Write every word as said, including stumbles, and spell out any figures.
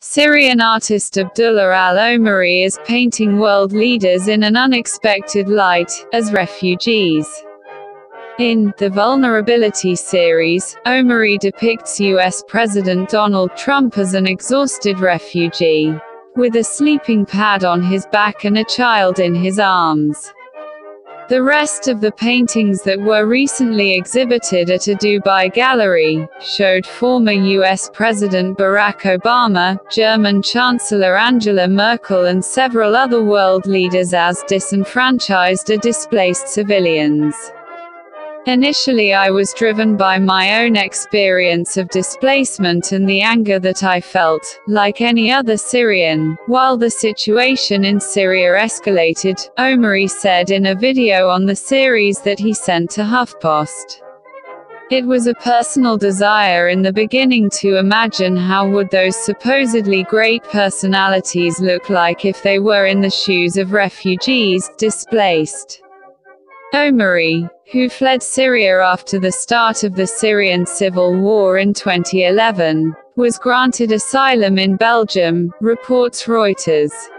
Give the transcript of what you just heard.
Syrian artist Abdullah al-Omari is painting world leaders in an unexpected light, as refugees. In The Vulnerability Series, Omari depicts U S President Donald Trump as an exhausted refugee, with a sleeping pad on his back and a child in his arms. The rest of the paintings that were recently exhibited at a Dubai gallery showed former U S President Barack Obama, German Chancellor Angela Merkel, and several other world leaders as disenfranchised or displaced civilians. Initially, I was driven by my own experience of displacement and the anger that I felt, like any other Syrian, while the situation in Syria escalated, Omari said in a video on the series that he sent to HuffPost. It was a personal desire in the beginning to imagine how would those supposedly great personalities look like if they were in the shoes of refugees, displaced. Omari, who fled Syria after the start of the Syrian civil war in twenty eleven, was granted asylum in Belgium, reports Reuters.